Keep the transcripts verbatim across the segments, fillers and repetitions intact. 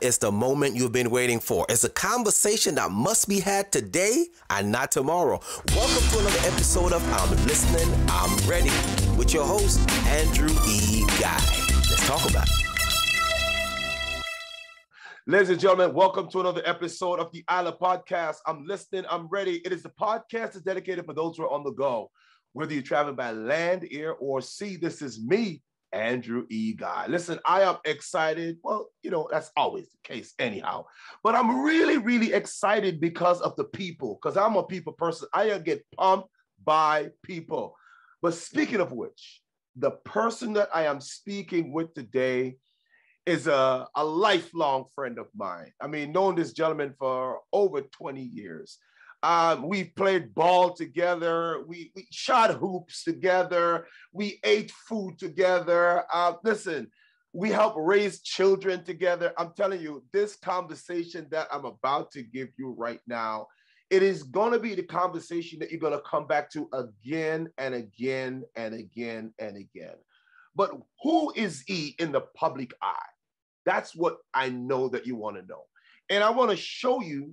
It's the moment you've been waiting for. It's a conversation that must be had today and not tomorrow. Welcome to another episode of I'm Listening, I'm Ready with your host, Andrew E. Guy. Let's talk about it. Ladies and gentlemen, welcome to another episode of the Ilir Podcast. I'm Listening, I'm Ready. It is the podcast that's dedicated for those who are on the go. Whether you're traveling by land, air, or sea, this is me, Andrew E. Guy. Listen, I am excited. Well, you know, that's always the case anyhow. But I'm really, really excited because of the people, because I'm a people person. I get pumped by people. But speaking of which, the person that I am speaking with today is a, a lifelong friend of mine. I mean, known this gentleman for over twenty years. Um, we played ball together. We, we shot hoops together. We ate food together. Uh, listen, we helped raise children together. I'm telling you, this conversation that I'm about to give you right now, it is going to be the conversation that you're going to come back to again and again and again and again. But who is he in the public eye? That's what I know that you want to know. And I want to show you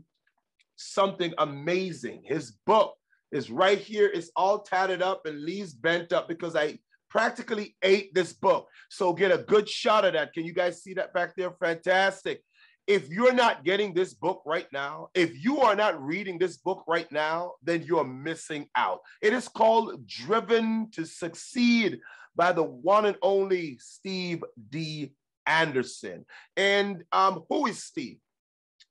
something amazing. His book is right here. It's all tatted up and leaves bent up because I practically ate this book. So get a good shot of that. Can you guys see that back there? Fantastic. If you're not getting this book right now, if you are not reading this book right now, then you're missing out. It is called Driven to Succeed by the one and only Steve D. Anderson. And um, who is Steve?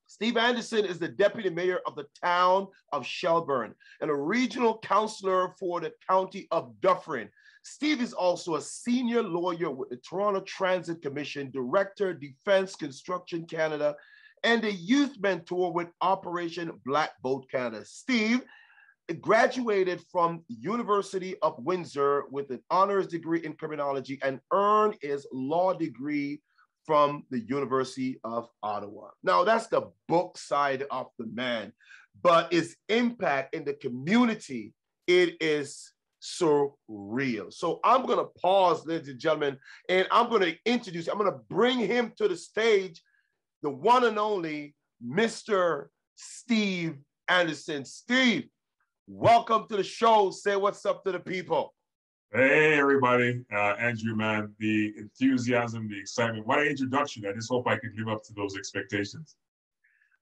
Steve Anderson is the deputy mayor of the town of Shelburne and a regional counselor for the county of Dufferin. Steve is also a senior lawyer with the Toronto Transit Commission, director, Defense Construction Canada, and a youth mentor with Operation Black Boat Canada. Steve graduated from University of Windsor with an honors degree in criminology and earned his law degree from the University of Ottawa. Now, that's the book side of the man, but his impact in the community, it is surreal. So I'm gonna pause, ladies and gentlemen, and I'm gonna introduce, I'm gonna bring him to the stage, the one and only Mister Steve Anderson. Steve, welcome to the show. Say what's up to the people. Hey, everybody. Uh, Andrew, man, the enthusiasm, the excitement. What an introduction. I just hope I could live up to those expectations.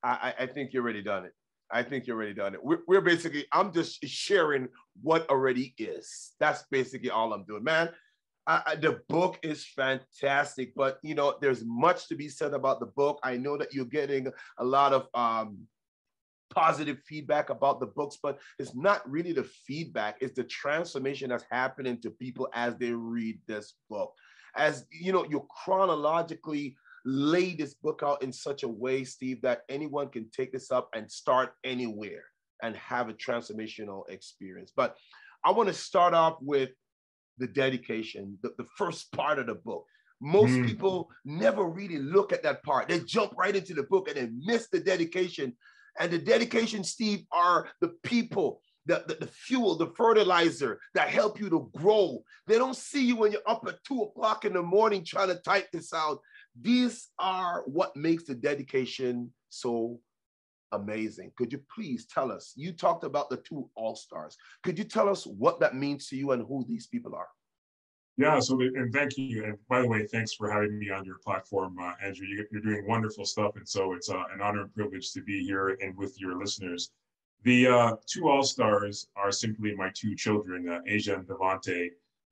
I, I think you've already done it. I think you've already done it. We're, we're basically, I'm just sharing what already is. That's basically all I'm doing, man. I, I, the book is fantastic, but, you know, there's much to be said about the book. I know that you're getting a lot of um, positive feedback about the books, but it's not really the feedback, it's the transformation that's happening to people as they read this book. As you know, you chronologically lay this book out in such a way, Steve, that anyone can take this up and start anywhere and have a transformational experience. But I want to start off with the dedication, the, the first part of the book. Most mm. people never really look at that part. They jump right into the book and they miss the dedication. And the dedication, Steve, are the people, the, the, the fuel, the fertilizer that help you to grow. They don't see you when you're up at two o'clock in the morning trying to type this out. These are what makes the dedication so amazing. Could you please tell us, you talked about the two all-stars. Could you tell us what that means to you and who these people are? Yeah, so, and thank you. And by the way, thanks for having me on your platform, uh, Andrew. You're doing wonderful stuff. And so it's uh, an honor and privilege to be here and with your listeners. The uh, two all-stars are simply my two children, uh, Asia and Devante.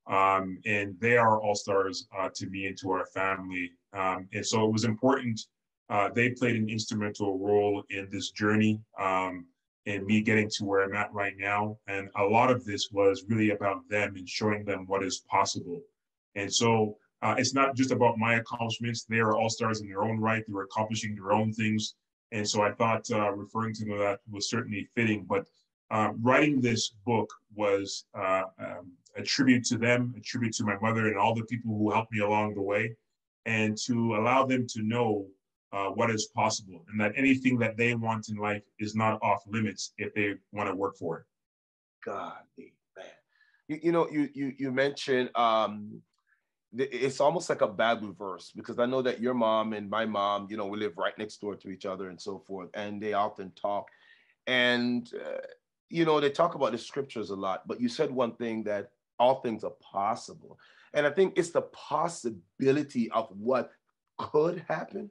Um, and they are all-stars uh, to me and to our family. Um, and so it was important. Uh, they played an instrumental role in this journey um, and me getting to where I'm at right now. And a lot of this was really about them and showing them what is possible. And so uh, it's not just about my accomplishments. They are all stars in their own right. They were accomplishing their own things. And so I thought uh, referring to that was certainly fitting, but uh, writing this book was uh, um, a tribute to them, a tribute to my mother and all the people who helped me along the way, and to allow them to know Uh, what is possible, and that anything that they want in life is not off limits if they want to work for it. God, man. You, you know, you you you mentioned um, it's almost like a bad reverse, because I know that your mom and my mom, you know, we live right next door to each other and so forth, and they often talk. And, uh, you know, they talk about the scriptures a lot, but you said one thing, that all things are possible. And I think it's the possibility of what could happen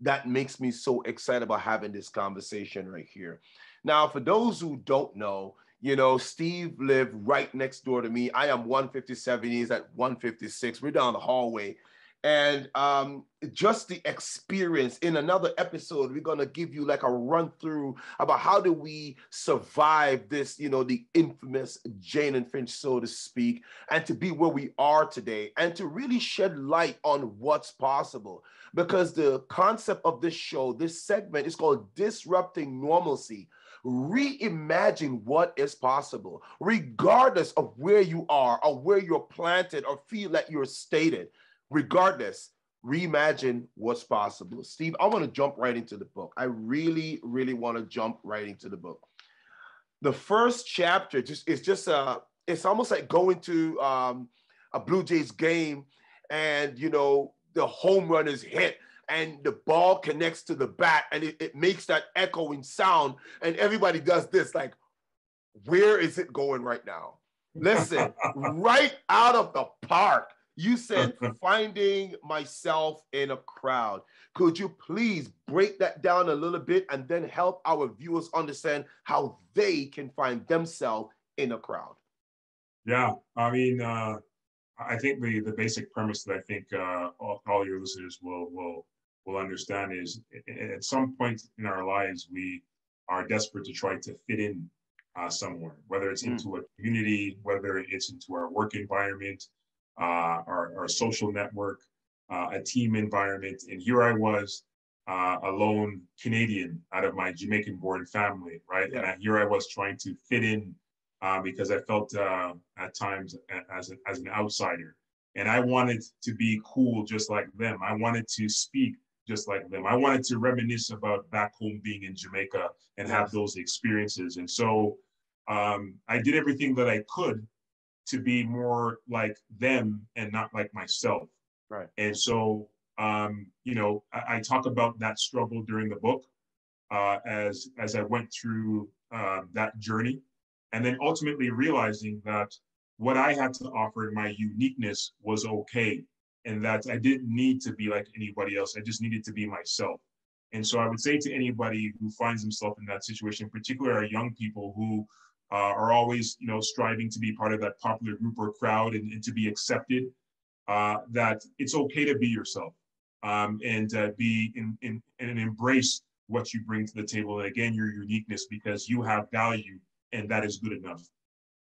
that makes me so excited about having this conversation right here. Now, for those who don't know, you know, Steve lived right next door to me. I am one fifty-seven, he's at one fifty-six. We're down the hallway. And um, just the experience, in another episode, we're gonna give you like a run through about how do we survive this, you know, the infamous Jane and Finch, so to speak, and to be where we are today, and to really shed light on what's possible. Because the concept of this show, this segment, is called Disrupting Normalcy. Reimagine what is possible, regardless of where you are or where you're planted or feel that you're stated. Regardless, reimagine what's possible. Steve, I want to jump right into the book. I really, really want to jump right into the book. The first chapter just is just a, it's almost like going to um, a Blue Jays game, and you know the home run is hit, and the ball connects to the bat, and it, it makes that echoing sound, and everybody does this, like, where is it going right now? Listen, right out of the park. You said, finding myself in a crowd. Could you please break that down a little bit and then help our viewers understand how they can find themselves in a crowd? Yeah, I mean, uh, I think the, the basic premise that I think uh, all, all your listeners will, will will understand is, at some point in our lives, we are desperate to try to fit in uh, somewhere, whether it's into mm. a community, whether it's into our work environment, Uh, our, our social network, uh, a team environment. And here I was, uh, a lone Canadian out of my Jamaican-born family, right? Yeah. And I, here I was trying to fit in uh, because I felt uh, at times as, a, as an outsider. And I wanted to be cool just like them. I wanted to speak just like them. I wanted to reminisce about back home being in Jamaica and have those experiences. And so um, I did everything that I could to be more like them and not like myself. Right. And so, um, you know, I, I talk about that struggle during the book uh, as, as I went through uh, that journey, and then ultimately realizing that what I had to offer in my uniqueness was okay, and that I didn't need to be like anybody else. I just needed to be myself. And so I would say to anybody who finds himself in that situation, particularly our young people who Uh, are always, you know, striving to be part of that popular group or crowd and, and to be accepted, uh, that it's okay to be yourself um, and uh, be in, in, and embrace what you bring to the table. And again, your uniqueness, because you have value, and that is good enough.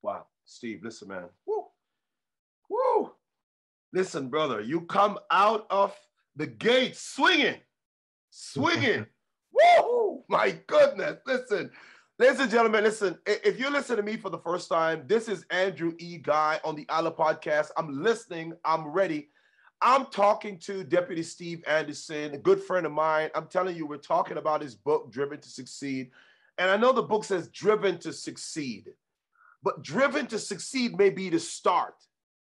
Wow. Steve, listen, man. Woo. Woo. Listen, brother, you come out of the gate swinging, swinging. Woo. My goodness. Listen. Ladies and gentlemen, listen, if you listen to me for the first time, this is Andrew E. Guy on the Ilir Podcast. I'm listening, I'm ready. I'm talking to Deputy Steve Anderson, a good friend of mine. I'm telling you, we're talking about his book, Driven to Succeed. And I know the book says Driven to Succeed, but Driven to Succeed may be the start,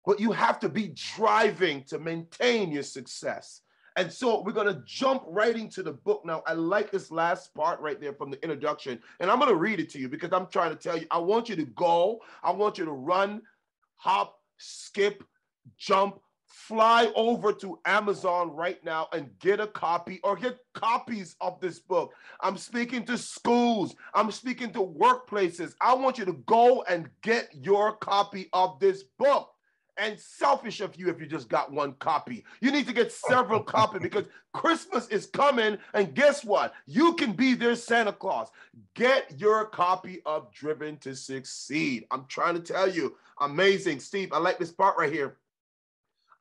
but you have to be driving to maintain your success. And so we're going to jump right into the book. Now, I like this last part right there from the introduction, and I'm going to read it to you because I'm trying to tell you, I want you to go, I want you to run, hop, skip, jump, fly over to Amazon right now and get a copy, or get copies of this book. I'm speaking to schools, I'm speaking to workplaces. I want you to go and get your copy of this book. And selfish of you if you just got one copy. You need to get several copies, because Christmas is coming, and guess what? You can be their Santa Claus. Get your copy of Driven to Succeed. I'm trying to tell you, amazing. Steve, I like this part right here.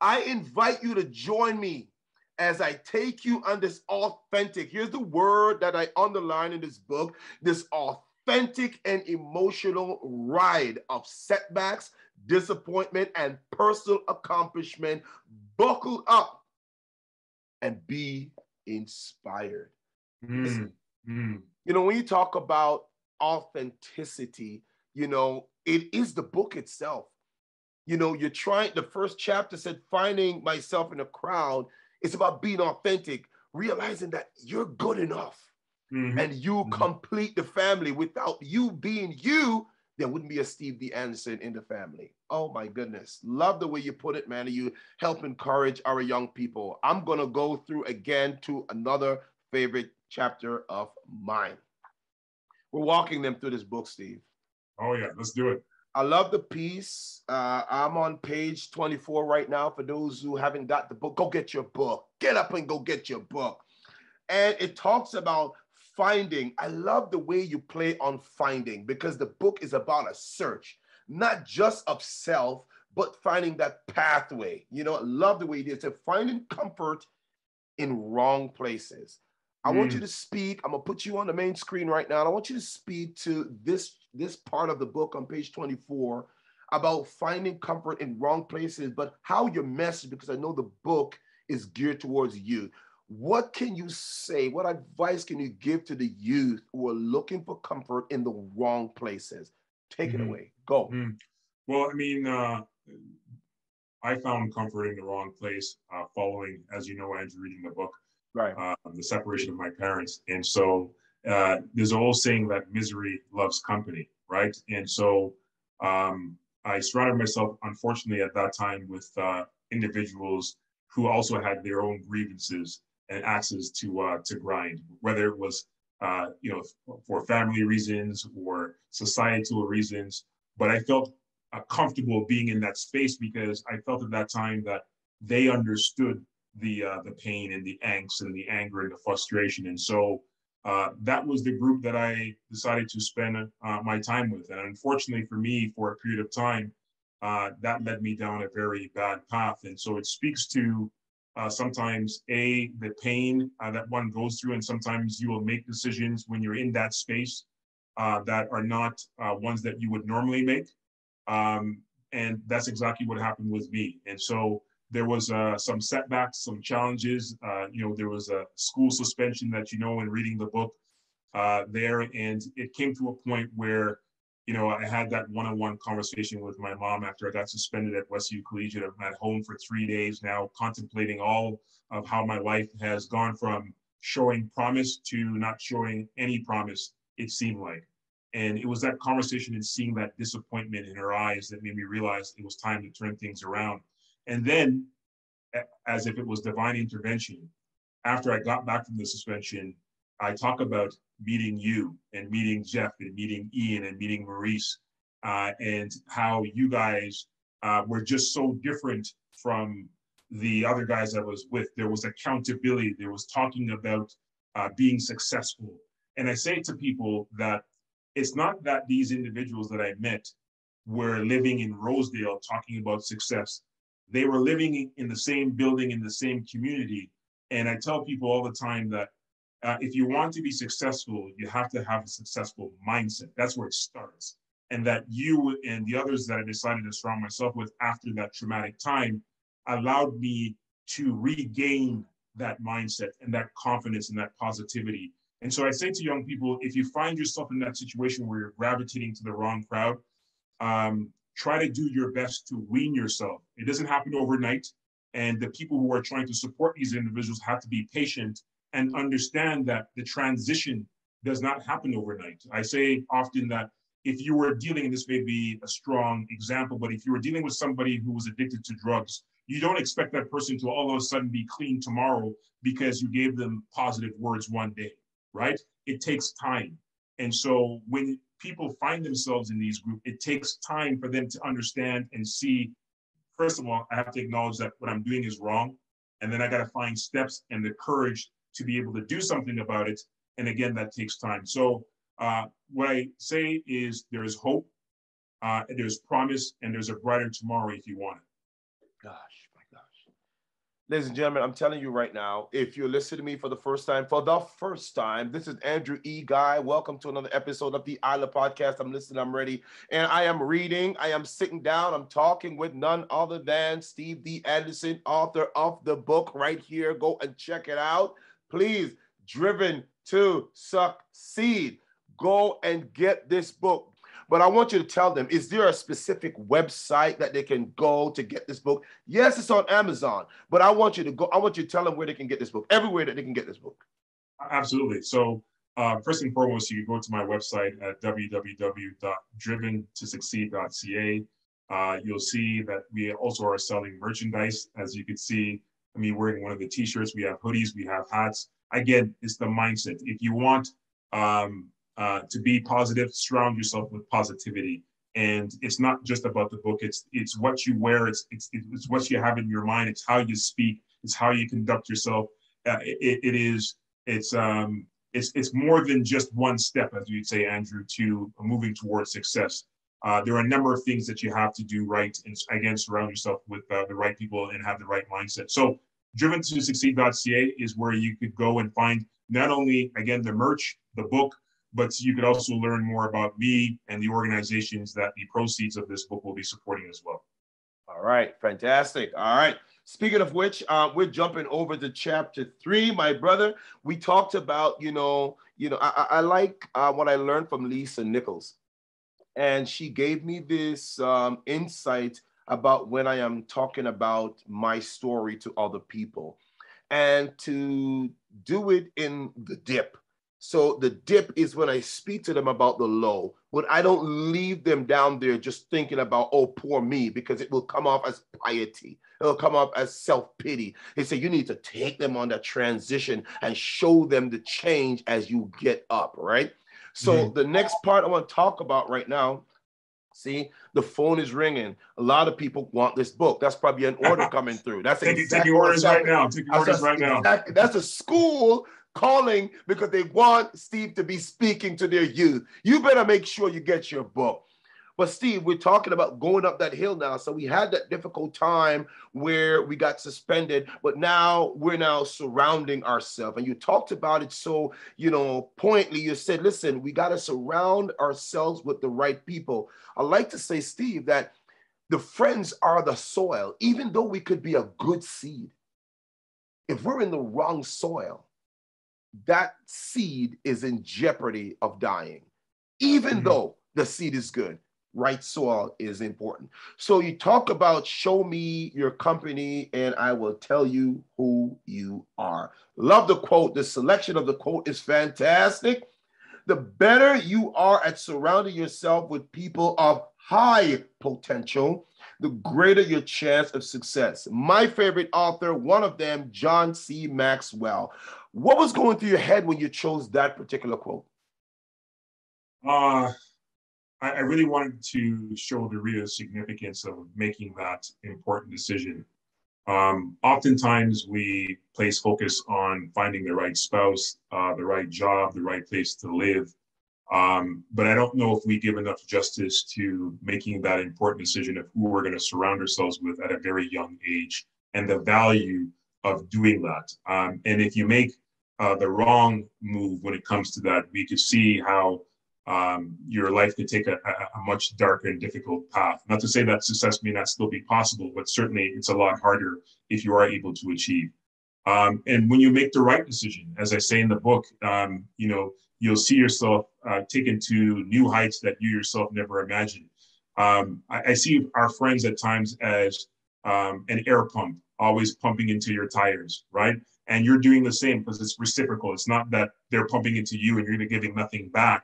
I invite you to join me as I take you on this authentic, here's the word that I underline in this book, this authentic and emotional ride of setbacks, disappointment, and personal accomplishment. Buckle up and be inspired. Mm, mm. You know, when you talk about authenticity, you know, it is the book itself. You know, you're trying, the first chapter said, finding myself in a crowd. It's about being authentic, realizing that you're good enough mm-hmm. and you mm-hmm. complete the family. Without you being you, there wouldn't be a Steve D. Anderson in the family. Oh my goodness. Love the way you put it, man. You help encourage our young people. I'm going to go through again to another favorite chapter of mine. We're walking them through this book, Steve. Oh yeah, let's do it. I love the piece. Uh, I'm on page twenty-four right now. For those who haven't got the book, go get your book. Get up and go get your book. And it talks about finding. I love the way you play on finding, because the book is about a search, not just of self, but finding that pathway. You know, I love the way it is. It's finding comfort in wrong places. I mm. want you to speak. I'm going to put you on the main screen right now. And I want you to speak to this, this part of the book on page twenty-four about finding comfort in wrong places, but how your message, because I know the book is geared towards youth. What can you say? What advice can you give to the youth who are looking for comfort in the wrong places? Take mm-hmm. it away. Go. Mm-hmm. Well, I mean, uh, I found comfort in the wrong place uh, following, as you know, Andrew, reading the book. Right. Uh, the separation of my parents. And so uh, there's an old saying that misery loves company, right? And so um, I surrounded myself, unfortunately, at that time with uh, individuals who also had their own grievances and axes to uh, to grind, whether it was, uh, you know, for family reasons or societal reasons. But I felt uh, comfortable being in that space because I felt at that time that they understood the uh, the pain and the angst and the anger and the frustration. And so uh, that was the group that I decided to spend uh, my time with. And unfortunately for me, for a period of time, uh, that led me down a very bad path. And so it speaks to uh, sometimes, A, the pain uh, that one goes through, and sometimes you will make decisions when you're in that space uh, that are not uh, ones that you would normally make. Um, and that's exactly what happened with me. And so there was uh, some setbacks, some challenges. Uh, you know, there was a school suspension that you know in reading the book uh, there. And it came to a point where, you know, I had that one-on-one conversation with my mom after I got suspended at Westview Collegiate. I'm at home for three days now, contemplating all of how my life has gone from showing promise to not showing any promise, it seemed like. And it was that conversation and seeing that disappointment in her eyes that made me realize it was time to turn things around. And then, as if it was divine intervention, after I got back from the suspension, I talk about meeting you and meeting Jeff and meeting Ian and meeting Maurice uh, and how you guys uh, were just so different from the other guys I was with. There was accountability. There was talking about uh, being successful. And I say to people that it's not that these individuals that I met were living in Rosedale talking about success. They were living in the same building, in the same community. And I tell people all the time that uh, if you want to be successful, you have to have a successful mindset. That's where it starts. And that you and the others that I decided to surround myself with after that traumatic time allowed me to regain that mindset and that confidence and that positivity. And so I say to young people, if you find yourself in that situation where you're gravitating to the wrong crowd, um, try to do your best to wean yourself. It doesn't happen overnight. And the people who are trying to support these individuals have to be patient and understand that the transition does not happen overnight. I say often that if you were dealing, and this may be a strong example, but if you were dealing with somebody who was addicted to drugs, you don't expect that person to all of a sudden be clean tomorrow because you gave them positive words one day, right? It takes time. And so when people find themselves in these groups, it takes time for them to understand and see, first of all, I have to acknowledge that what I'm doing is wrong. And then I got to find steps and the courage to be able to do something about it. And again, that takes time. So uh, what I say is there's hope, uh, there's promise, and there's a brighter tomorrow if you want it. Gosh, my gosh. Ladies and gentlemen, I'm telling you right now, if you're listening to me for the first time, for the first time, this is Andrew E. Guy. Welcome to another episode of the Ilir Podcast. I'm listening, I'm ready. And I am reading, I am sitting down, I'm talking with none other than Steve D. Anderson, author of the book right here. Go and check it out. Please, Driven to Succeed. Go and get this book. But I want you to tell them, is there a specific website that they can go to get this book? Yes, it's on Amazon, but I want you to go, I want you to tell them where they can get this book, everywhere that they can get this book. Absolutely. So uh, first and foremost, you can go to my website at w w w dot driven to succeed dot c a. Uh, you'll see that we also are selling merchandise. As you can see, I mean, wearing one of the t-shirts, we have hoodies, we have hats. Again, it's the mindset. If you want um, uh, to be positive, surround yourself with positivity. And it's not just about the book. It's it's what you wear. It's it's it's what you have in your mind. It's how you speak. It's how you conduct yourself. Uh, it, it is it's um it's it's more than just one step, as you'd say, Andrew, to moving towards success. Uh, there are a number of things that you have to do right, and again, surround yourself with uh, the right people and have the right mindset. So driven to succeed dot c a is where you could go and find not only, again, the merch, the book, but you could also learn more about me and the organizations that the proceeds of this book will be supporting as well. All right, fantastic. All right. Speaking of which, uh, we're jumping over to chapter three, my brother. We talked about, you know, you know, I, I like uh, what I learned from Lisa Nichols. And she gave me this um, insight about when I am talking about my story to other people, and to do it in the dip. So the dip is when I speak to them about the low, but I don't leave them down there just thinking about, oh, poor me, because it will come off as piety. It'll come off as self-pity. They say you need to take them on that transition and show them the change as you get up, right? So mm-hmm. the next part I want to talk about right now, see, the phone is ringing. A lot of people want this book. That's probably an order coming through. That's take, exactly take your orders right now. Take your orders right now. Exactly. That's a school calling because they want Steve to be speaking to their youth. You better make sure you get your book. But Steve, we're talking about going up that hill now. So we had that difficult time where we got suspended, but now we're now surrounding ourselves. And you talked about it so, you know, pointedly, you said, listen, we got to surround ourselves with the right people. I like to say, Steve, that the friends are the soil. Even though we could be a good seed, if we're in the wrong soil, that seed is in jeopardy of dying, even mm-hmm. though the seed is good. Right soil is important. So you talk about show me your company and I will tell you who you are. Love the quote. The selection of the quote is fantastic. The better you are at surrounding yourself with people of high potential, the greater your chance of success. My favorite author, one of them, John C. Maxwell. What was going through your head when you chose that particular quote? Uh... I really wanted to show the real significance of making that important decision. Um, oftentimes, we place focus on finding the right spouse, uh, the right job, the right place to live. Um, but I don't know if we give enough justice to making that important decision of who we're going to surround ourselves with at a very young age and the value of doing that. Um, and if you make uh, the wrong move when it comes to that, we could see how Um, your life could take a, a, a much darker and difficult path. Not to say that success may not still be possible, but certainly it's a lot harder if you are able to achieve. Um, and when you make the right decision, as I say in the book, um, you know, you'll see yourself uh, taken to new heights that you yourself never imagined. Um, I, I see our friends at times as um, an air pump, always pumping into your tires, right? And you're doing the same because it's reciprocal. It's not that they're pumping into you and you're giving nothing back.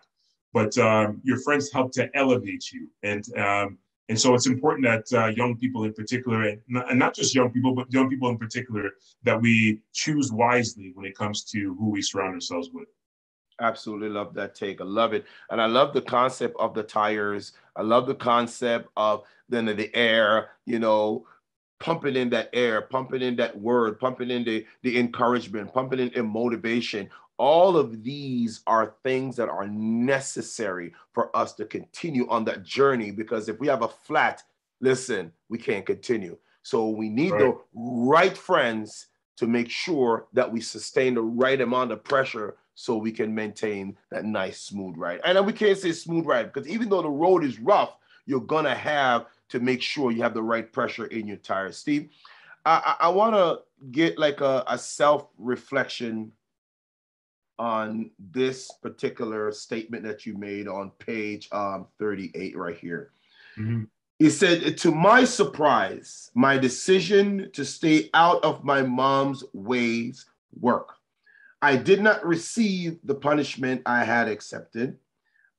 But um, your friends help to elevate you. And um, and so it's important that uh, young people in particular, and not, and not just young people, but young people in particular, that we choose wisely when it comes to who we surround ourselves with. Absolutely love that take. I love it. And I love the concept of the tires. I love the concept of the, the air, you know, pumping in that air, pumping in that word, pumping in the, the encouragement, pumping in the motivation. All of these are things that are necessary for us to continue on that journey, because if we have a flat, listen, we can't continue. So we need right. the right friends to make sure that we sustain the right amount of pressure so we can maintain that nice, smooth ride. And we can't say smooth ride, because even though the road is rough, you're going to have to make sure you have the right pressure in your tires. Steve, I, I, I want to get like a, a self-reflection on this particular statement that you made on page um, thirty-eight right here. Mm-hmm. He said, to my surprise, my decision to stay out of my mom's ways worked. I did not receive the punishment I had accepted.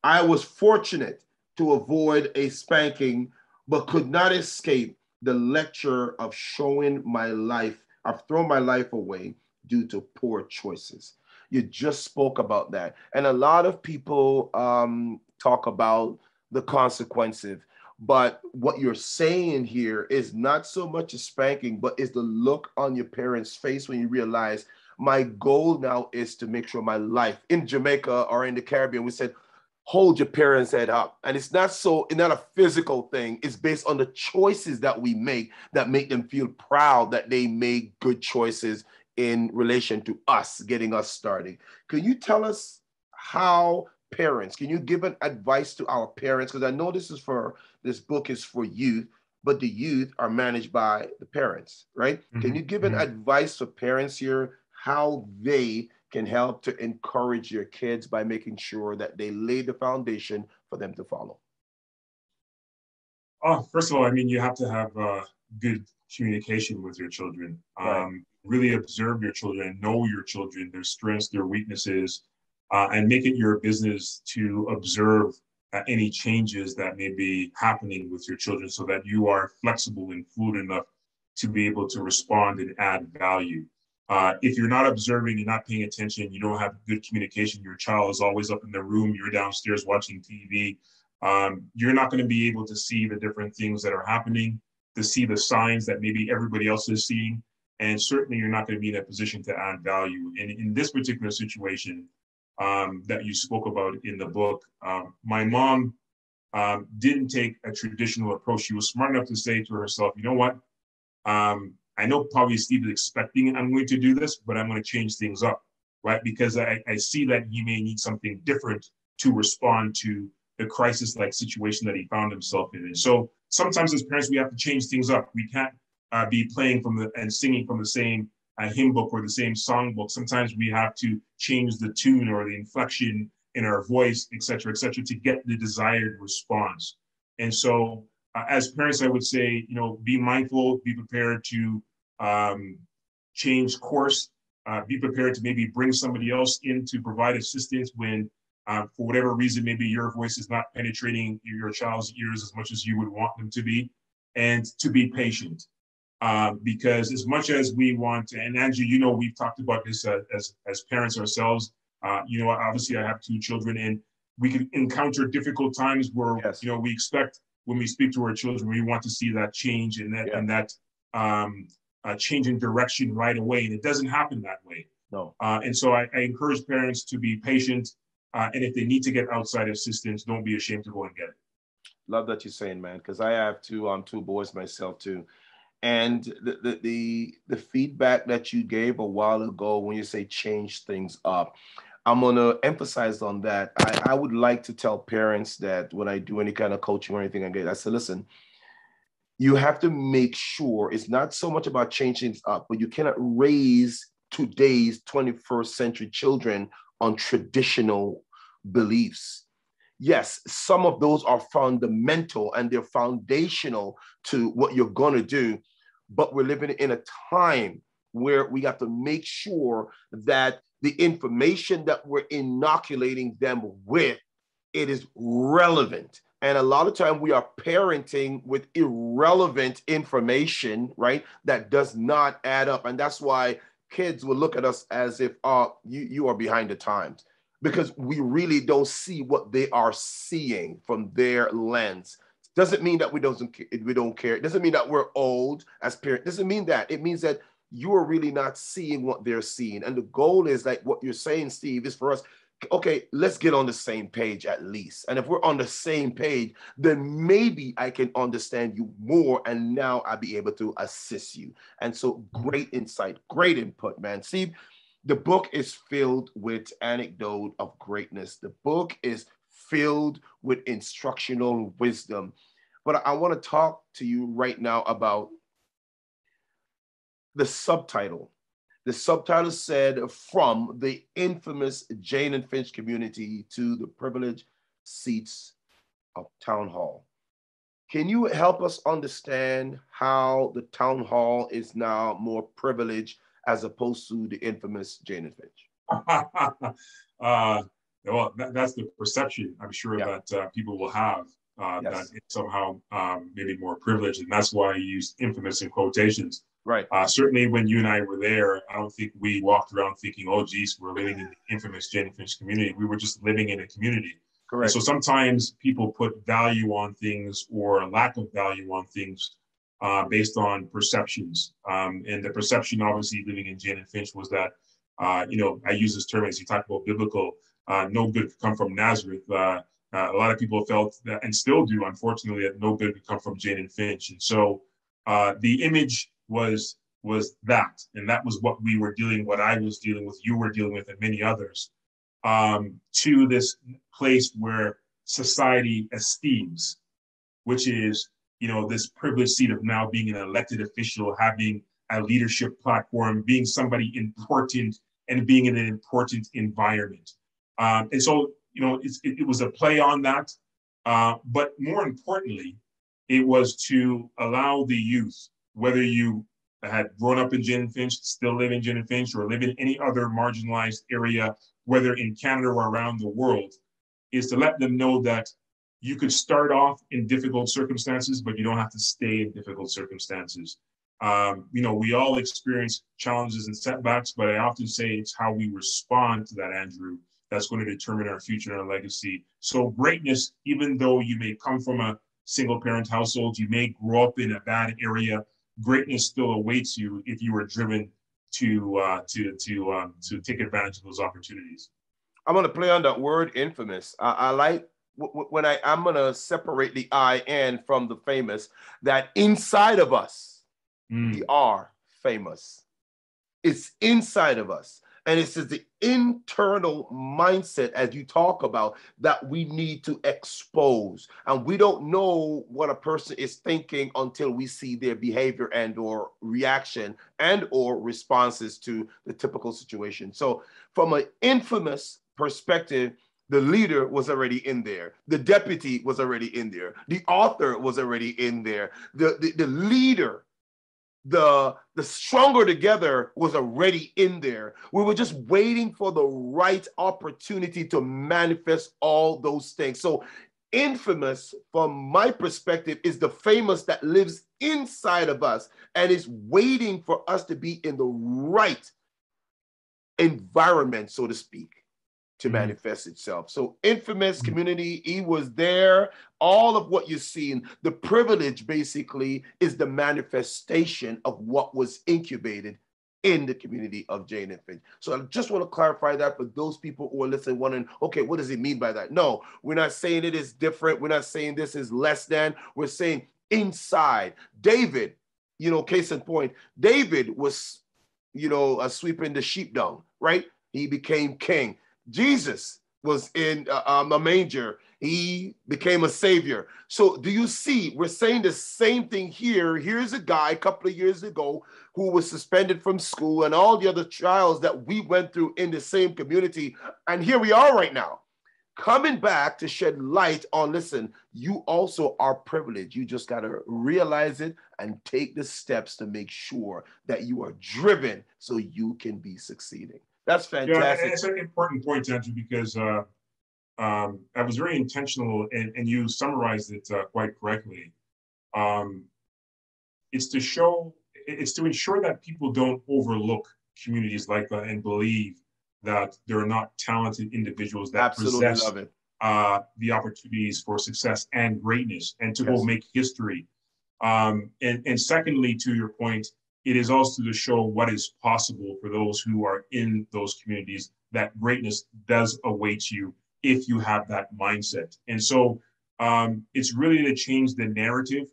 I was fortunate to avoid a spanking, but could not escape the lecture of showing my life, I've thrown my life away due to poor choices. You just spoke about that. And a lot of people um, talk about the consequences, but what you're saying here is not so much a spanking, but is the look on your parents' face when you realize my goal now is to make sure my life in Jamaica or in the Caribbean, we said, hold your parents' head up. And it's not so, it's not a physical thing. It's based on the choices that we make that make them feel proud that they made good choices in relation to us, getting us started. Can you tell us how parents, can you give an advice to our parents? Because I know this is for, this book is for youth, but the youth are managed by the parents, right? Mm-hmm. Can you give an mm-hmm. advice for parents here, how they can help to encourage your kids by making sure that they lay the foundation for them to follow? Oh, first of all, I mean, you have to have uh, good communication with your children. Right. Um, really observe your children, know your children, their strengths, their weaknesses, uh, and make it your business to observe uh, any changes that may be happening with your children so that you are flexible and fluid enough to be able to respond and add value. Uh, if you're not observing, you're not paying attention, you don't have good communication, your child is always up in the room, you're downstairs watching T V, um, you're not going to be able to see the different things that are happening, to see the signs that maybe everybody else is seeing. And certainly you're not going to be in a position to add value. And in this particular situation um, that you spoke about in the book, um, my mom um, didn't take a traditional approach. She was smart enough to say to herself, you know what? Um, I know probably Steve is expecting I'm going to do this, but I'm going to change things up, right? Because I, I see that he may need something different to respond to the crisis-like situation that he found himself in. And so sometimes as parents, we have to change things up. We can't uh, be playing from the and singing from the same uh, hymn book or the same song book. Sometimes we have to change the tune or the inflection in our voice, et cetera, et cetera, to get the desired response. And so Uh, as parents, I would say, you know, be mindful, be prepared to um, change course, uh, be prepared to maybe bring somebody else in to provide assistance when, uh, for whatever reason, maybe your voice is not penetrating your child's ears as much as you would want them to be, and to be patient. Uh, because as much as we want, and Andrew, you know, we've talked about this uh, as, as parents ourselves, uh, you know, obviously I have two children, and we can encounter difficult times where, yes. you know, we expect, when we speak to our children, we want to see that change and that, yeah. and that um, uh, change in direction right away. And it doesn't happen that way. No. Uh, and so I, I encourage parents to be patient. Uh, and if they need to get outside assistance, don't be ashamed to go and get it. Love that you're saying, man, because I have two, um, two boys myself too. And the, the, the, the feedback that you gave a while ago when you say change things up, I'm going to emphasize on that. I, I would like to tell parents that when I do any kind of coaching or anything I get, I say, listen, you have to make sure it's not so much about changing up, but you cannot raise today's twenty-first century children on traditional beliefs. Yes, some of those are fundamental and they're foundational to what you're going to do, but we're living in a time where we have to make sure that the information that we're inoculating them with, it is relevant. And a lot of time we are parenting with irrelevant information, right? That does not add up. And that's why kids will look at us as if uh, you, you are behind the times, because we really don't see what they are seeing from their lens. Doesn't mean that we don't, we don't care. It doesn't mean that we're old as parents. It doesn't mean that. It means that you are really not seeing what they're seeing. And the goal is like what you're saying, Steve, is for us, okay, let's get on the same page at least. And if we're on the same page, then maybe I can understand you more and now I'll be able to assist you. And so great insight, great input, man. Steve, the book is filled with anecdote of greatness. The book is filled with instructional wisdom. But I want to talk to you right now about the subtitle, The subtitle said, "From the infamous Jane and Finch community to the privileged seats of town hall." Can you help us understand how the town hall is now more privileged as opposed to the infamous Jane and Finch? uh, well, that, that's the perception, I'm sure, yeah. that uh, people will have. Uh, yes. That it's somehow um, maybe more privileged, and that's why I used infamous in quotations. Right. Uh, certainly when you and I were there, I don't think we walked around thinking, oh, geez, we're living in the infamous Jane and Finch community. We were just living in a community. Correct. And so sometimes people put value on things or a lack of value on things uh, based on perceptions. Um, and the perception, obviously, living in Jane and Finch was that, uh, you know, I use this term as you talk about biblical, uh, no good could come from Nazareth. Uh, uh, a lot of people felt that, and still do, unfortunately, that no good could come from Jane and Finch. And so uh, the image was was that, and that was what we were dealing, what I was dealing with, you were dealing with, and many others, um, to this place where society esteems, which is, you know, this privileged seat of now being an elected official, having a leadership platform, being somebody important, and being in an important environment. Um, and so, you know, it's, it, it was a play on that, uh, but more importantly, it was to allow the youth, whether you had grown up in Jane and Finch, still live in Jane and Finch, or live in any other marginalized area, whether in Canada or around the world, is to let them know that you could start off in difficult circumstances, but you don't have to stay in difficult circumstances. Um, you know, we all experience challenges and setbacks, but I often say it's how we respond to that, Andrew, that's going to determine our future and our legacy. So greatness, even though you may come from a single parent household, you may grow up in a bad area, greatness still awaits you if you are driven to uh, to to um, to take advantage of those opportunities. I'm gonna play on that word infamous. I, I like when I I'm gonna separate the I and from the famous. That inside of us, mm. we are famous. It's inside of us, and it's just the internal mindset, as you talk about, that we need to expose. And we don't know what a person is thinking until we see their behavior and or reaction and or responses to the typical situation. So from an infamous perspective, the leader was already in there. The deputy was already in there. The author was already in there. The, the, the leader The, the stronger together was already in there. We were just waiting for the right opportunity to manifest all those things. So infamous, from my perspective, is the famous that lives inside of us and is waiting for us to be in the right environment, so to speak, to mm-hmm. manifest itself. So infamous mm-hmm. community, he was there. All of what you've seen, the privilege basically is the manifestation of what was incubated in the community of Jane and Finch. So I just want to clarify that for those people who are listening, wondering, okay, what does he mean by that? No, we're not saying it is different. We're not saying this is less than. We're saying inside. David, you know, case in point, David was, you know, uh, sweeping the sheep down, right? He became king. Jesus was in uh, um, a manger. He became a savior. So do you see, we're saying the same thing here. Here's a guy a couple of years ago who was suspended from school and all the other trials that we went through in the same community. And here we are right now, coming back to shed light on, listen, you also are privileged. You just got to realize it and take the steps to make sure that you are driven so you can be succeeding. That's fantastic. Yeah, it's an important point, Andrew, because uh, um, I was very intentional, and, and you summarized it uh, quite correctly. Um, it's to show, it's to ensure that people don't overlook communities like that and believe that there are not talented individuals that Absolutely possess love it. Uh, the opportunities for success and greatness, and to yes. go make history. Um, and, and secondly, to your point, it is also to show what is possible for those who are in those communities, that greatness does await you if you have that mindset. And so um, it's really to change the narrative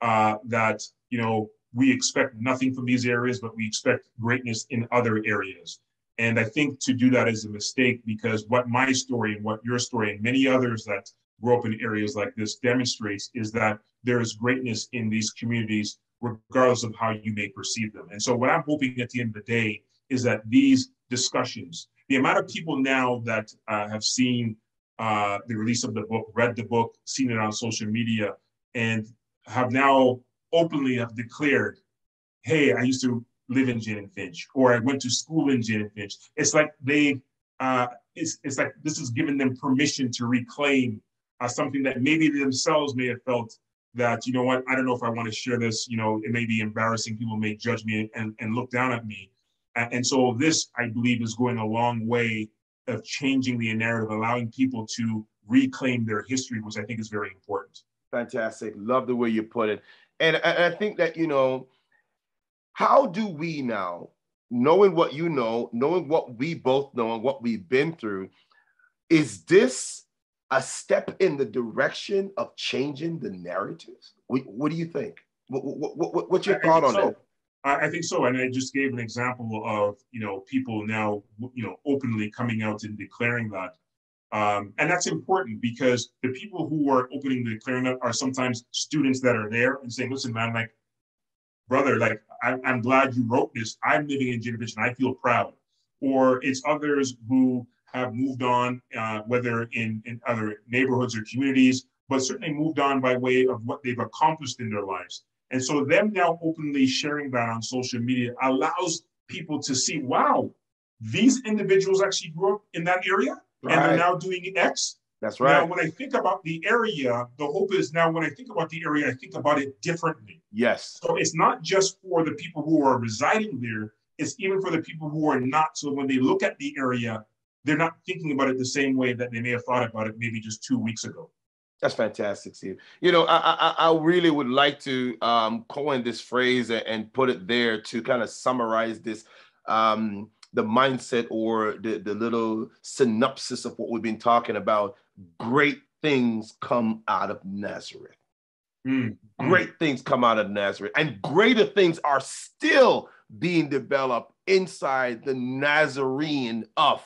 uh, that, you know, we expect nothing from these areas, but we expect greatness in other areas. And I think to do that is a mistake, because what my story and what your story and many others that grow up in areas like this demonstrates is that there is greatness in these communities, regardless of how you may perceive them. And so what I'm hoping at the end of the day is that these discussions, the amount of people now that uh, have seen uh, the release of the book, read the book, seen it on social media, and have now openly have declared, hey, I used to live in Jane and Finch, or I went to school in Jane and Finch. It's like they, uh, it's, it's like this is giving them permission to reclaim uh, something that maybe they themselves may have felt that, you know what, I don't know if I want to share this, you know, it may be embarrassing, people may judge me and, and look down at me. And so this, I believe, is going a long way of changing the narrative, allowing people to reclaim their history, which I think is very important. Fantastic. Love the way you put it. And I think that, you know, how do we now, knowing what you know, knowing what we both know and what we've been through, is this a step in the direction of changing the narrative? What, what do you think? What, what, what, what's your thought on that? I think so, and I just gave an example of, you know, people now, you know, openly coming out and declaring that, um, and that's important because the people who are openly declaring that are sometimes students that are there and saying, "Listen, man, like, brother, like, I, I'm glad you wrote this. I'm living in Jane and Finch, and I feel proud." Or it's others who have moved on, uh, whether in, in other neighborhoods or communities, but certainly moved on by way of what they've accomplished in their lives. And so them now openly sharing that on social media allows people to see, wow, these individuals actually grew up in that area, right, and they're now doing X. That's right. Now, when I think about the area, the hope is now when I think about the area, I think about it differently. Yes. So it's not just for the people who are residing there, it's even for the people who are not. So when they look at the area, they're not thinking about it the same way that they may have thought about it maybe just two weeks ago. That's fantastic, Steve. You know, I, I, I really would like to um, coin this phrase and put it there to kind of summarize this, um, the mindset or the, the little synopsis of what we've been talking about. Great things come out of Nazareth. Mm. Great things come out of Nazareth. And greater things are still being developed inside the Nazarene of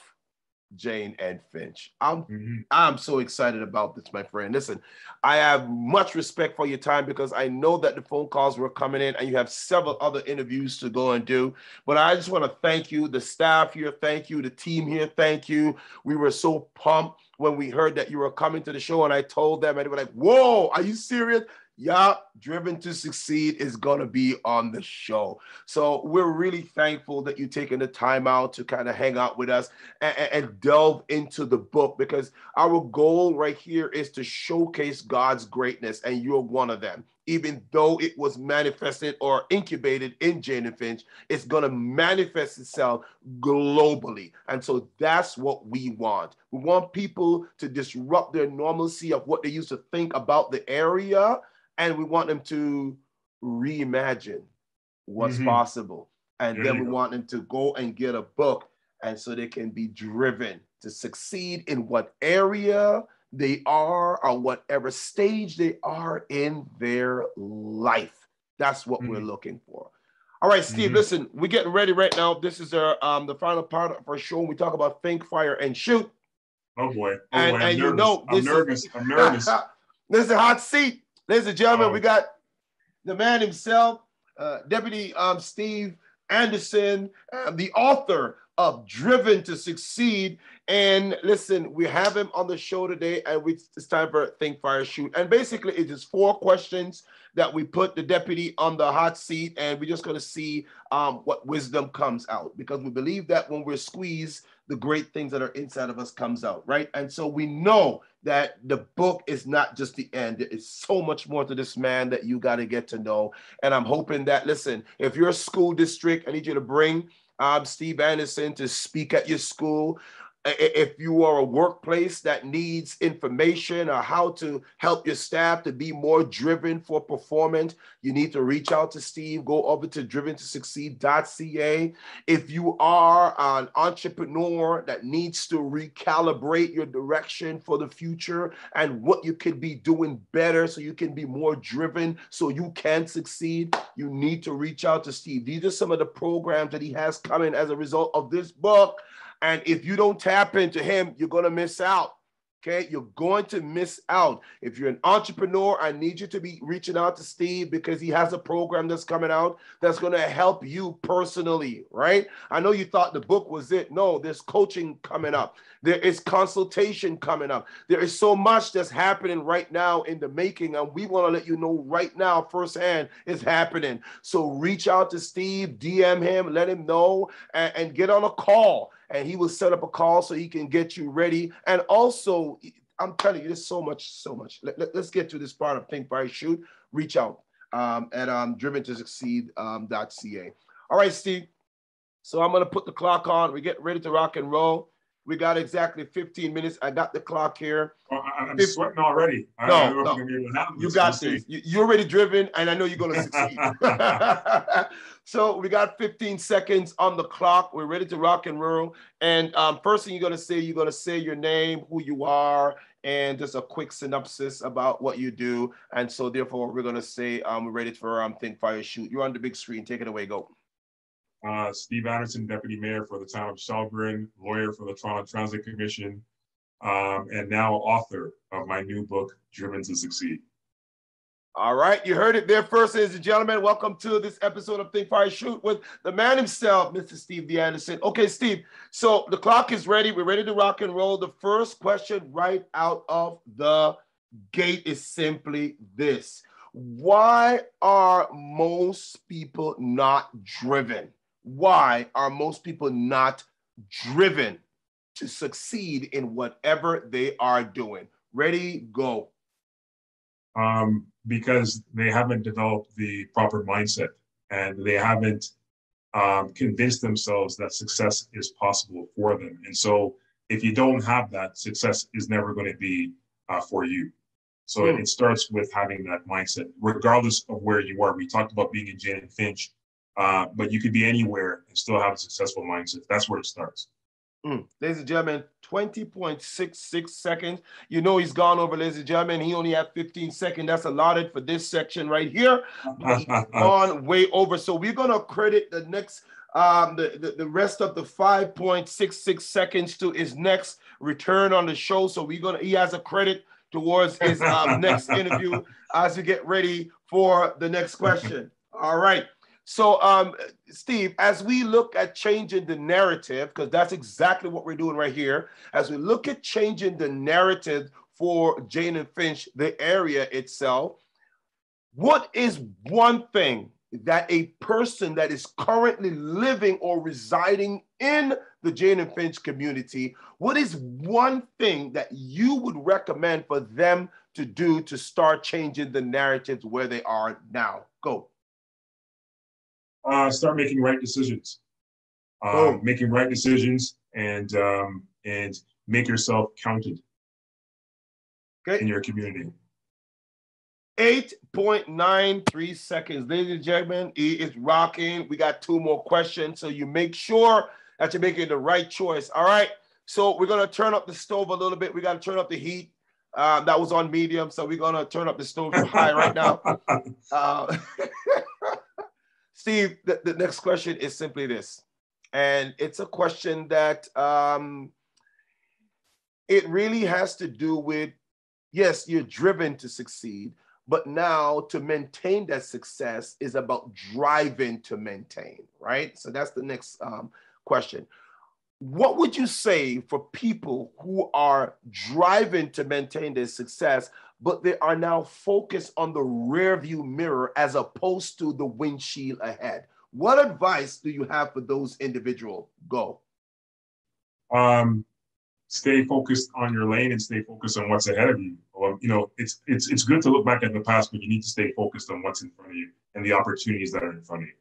Jane and Finch. I'm mm-hmm. I'm so excited about this, my friend. Listen, I have much respect for your time because I know that the phone calls were coming in and you have several other interviews to go and do. But I just want to thank you, the staff here, thank you, the team here, thank you. We were so pumped when we heard that you were coming to the show and I told them and they were like, whoa, are you serious? Yeah, Driven to Succeed is going to be on the show. So we're really thankful that you're taking the time out to kind of hang out with us and, and delve into the book, because our goal right here is to showcase God's greatness, and you're one of them. Even though it was manifested or incubated in Jane and Finch, it's going to manifest itself globally. And so that's what we want. We want people to disrupt their normalcy of what they used to think about the area, and we want them to reimagine what's mm-hmm. possible. And there then we go. want them to go and get a book, and so they can be driven to succeed in what area they are or whatever stage they are in their life. That's what mm-hmm. we're looking for. All right, Steve, mm-hmm. listen, we're getting ready right now. This is our, um, the final part of our show. We talk about think, fire, and shoot. Oh, boy. Oh, and boy. I'm and you know, I'm nervous. Is, I'm nervous. This is a hot seat. Ladies and gentlemen, oh. we got the man himself, uh, Deputy um, Steve Anderson, uh, the author of Driven to Succeed. And listen, we have him on the show today, and we, it's time for Think, Fire, Shoot. And basically, it is four questions that we put the deputy on the hot seat, and we're just going to see um, what wisdom comes out, because we believe that when we're squeezed, the great things that are inside of us comes out, right? And so we know that the book is not just the end. There is so much more to this man that you got to get to know. And I'm hoping that, listen, if you're a school district, I need you to bring um, Steve Anderson to speak at your school. If you are a workplace that needs information or how to help your staff to be more driven for performance, you need to reach out to Steve. Go over to driven to succeed dot c a. If you are an entrepreneur that needs to recalibrate your direction for the future and what you could be doing better so you can be more driven so you can succeed, you need to reach out to Steve. These are some of the programs that he has coming as a result of this book. And if you don't tap into him, you're going to miss out. Okay, you're going to miss out. If you're an entrepreneur, I need you to be reaching out to Steve because he has a program that's coming out that's going to help you personally, right? I know you thought the book was it. No, there's coaching coming up. There is consultation coming up. There is so much that's happening right now in the making, and we want to let you know right now firsthand it's happening. So reach out to Steve, D M him, let him know, and, and get on a call. And he will set up a call so he can get you ready. And also, I'm telling you, there's so much, so much. Let, let, let's get to this part of Think, Buy, Shoot. Reach out um, at um, driven to succeed dot c a. All right, Steve. So I'm going to put the clock on. We get ready to rock and roll. We got exactly fifteen minutes. I got the clock here. Well, I'm sweating already. No, I don't know no. If you're gonna have this. You got this. You're already driven, and I know you're going to succeed. So we got fifteen seconds on the clock. We're ready to rock and roll. And um, first thing you're going to say, you're going to say your name, who you are, and just a quick synopsis about what you do. And so therefore, we're going to say um, we're ready for um, Think, Fire, Shoot. You're on the big screen. Take it away. Go. Uh, Steve Anderson, Deputy Mayor for the town of Shelburne, lawyer for the Toronto Transit Commission, um, and now author of my new book, Driven to Succeed. All right, you heard it there first, ladies and gentlemen. Welcome to this episode of Think, Fire, Shoot with the man himself, Mister Steve D. Anderson. Okay, Steve, so the clock is ready. We're ready to rock and roll. The first question right out of the gate is simply this. Why are most people not driven? Why are most people not driven to succeed in whatever they are doing? Ready, go. Um, because they haven't developed the proper mindset, and they haven't um, convinced themselves that success is possible for them. And so if you don't have that, success is never going to be uh, for you. So mm. it starts with having that mindset, regardless of where you are. We talked about being in Jane and Finch. Uh, but you could be anywhere and still have a successful mindset. That's where it starts. Mm. Ladies and gentlemen, twenty point six six seconds. You know he's gone over, ladies and gentlemen. He only had fifteen seconds. That's allotted for this section right here. He's gone way over. So we're going to credit the next, um, the, the, the rest of the five point six six seconds to his next return on the show. So we're going to, he has a credit towards his um, next interview as we get ready for the next question. All right. So, um, Steve, as we look at changing the narrative, because that's exactly what we're doing right here, as we look at changing the narrative for Jane and Finch, the area itself, what is one thing that a person that is currently living or residing in the Jane and Finch community, what is one thing that you would recommend for them to do to start changing the narratives where they are now? Go. Uh, start making right decisions, um, oh. making right decisions, and um, and make yourself counted okay. in your community. eight point nine three seconds, ladies and gentlemen, it is rocking. We got two more questions, so you make sure that you're making the right choice. All right, so we're gonna turn up the stove a little bit. We gotta turn up the heat. Uh, that was on medium, so we're gonna turn up the stove to high right now. Uh, Steve, the, the next question is simply this, and it's a question that um, it really has to do with, yes, you're driven to succeed, but now to maintain that success is about driving to maintain, right? So that's the next um, question. What would you say for people who are driving to maintain their success, but they are now focused on the rearview mirror as opposed to the windshield ahead? What advice do you have for those individuals? Go. Um, stay focused on your lane and stay focused on what's ahead of you. Um, you know, it's it's it's good to look back at the past, but you need to stay focused on what's in front of you and the opportunities that are in front of you.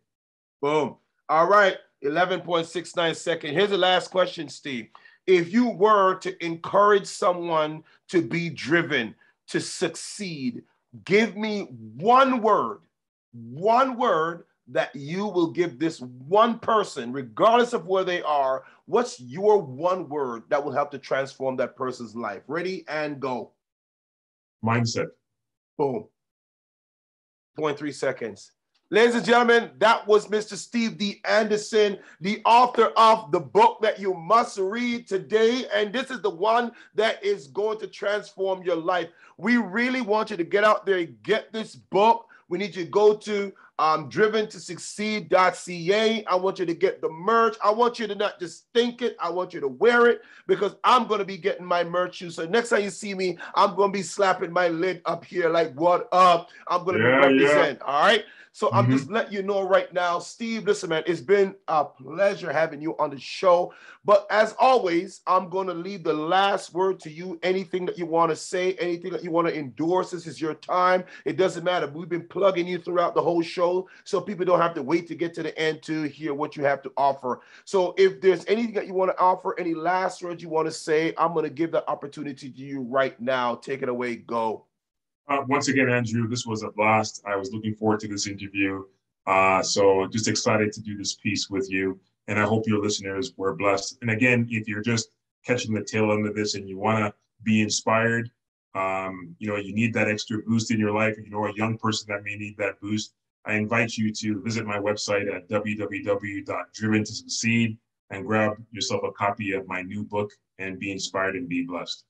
Boom. All right. eleven point six nine seconds. Here's the last question, Steve. If you were to encourage someone to be driven, to succeed, give me one word, one word that you will give this one person, regardless of where they are. What's your one word that will help to transform that person's life? Ready and go. Mindset. Boom. zero point three seconds. Ladies and gentlemen, that was Mister Steve D. Anderson, the author of the book that you must read today. And this is the one that is going to transform your life. We really want you to get out there and get this book. We need you to go to um, driven to succeed dot c a. I want you to get the merch. I want you to not just think it. I want you to wear it, because I'm going to be getting my merch too. So next time you see me, I'm going to be slapping my lid up here like, what up? I'm going to yeah, be representing, yeah. All right? So mm-hmm. I'm just letting you know right now, Steve, listen, man, it's been a pleasure having you on the show. But as always, I'm going to leave the last word to you. Anything that you want to say, anything that you want to endorse, this is your time. It doesn't matter. We've been plugging you throughout the whole show, so people don't have to wait to get to the end to hear what you have to offer. So if there's anything that you want to offer, any last words you want to say, I'm going to give the opportunity to you right now. Take it away. Go. Uh, once again, Andrew, this was a blast. I was looking forward to this interview. Uh, so just excited to do this piece with you. And I hope your listeners were blessed. And again, if you're just catching the tail end of this and you want to be inspired, um, you know, you need that extra boost in your life. You know, a young person that may need that boost. I invite you to visit my website at w w w dot driven to succeed and grab yourself a copy of my new book and be inspired and be blessed.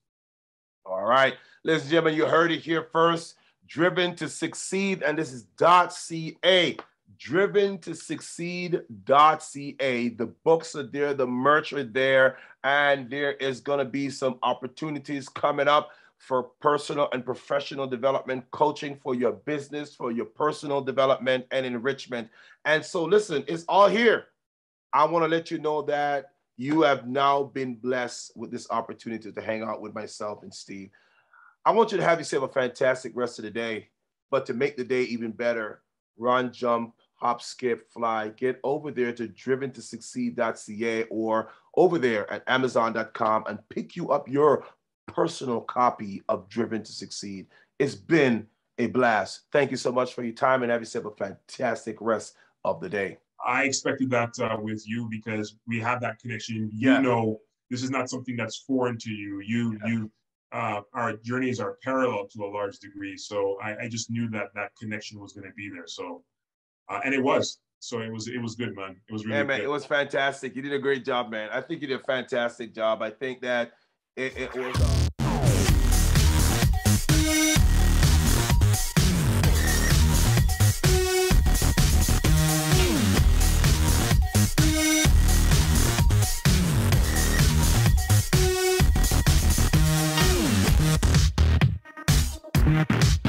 All right. Ladies and gentlemen, you heard it here first. Driven to Succeed, and this is .ca. driven to succeed dot c a. The books are there, the merch are there, and there is going to be some opportunities coming up for personal and professional development, coaching for your business, for your personal development and enrichment. And so, listen, it's all here. I want to let you know that you have now been blessed with this opportunity to hang out with myself and Steve. I want you to have yourself a fantastic rest of the day, but to make the day even better, run, jump, hop, skip, fly. Get over there to driven to succeed dot c a or over there at amazon dot com and pick you up your personal copy of Driven to Succeed. It's been a blast. Thank you so much for your time, and have yourself a fantastic rest of the day. I expected that uh, with you, because we have that connection. Yeah. You know, this is not something that's foreign to you. You, yeah. you, uh, our journeys are parallel to a large degree. So I, I just knew that that connection was going to be there. So, uh, and it was. So it was, it was good, man. It was really yeah, man, good. It was fantastic. You did a great job, man. I think you did a fantastic job. I think that it, it was. Uh... We'll be right back.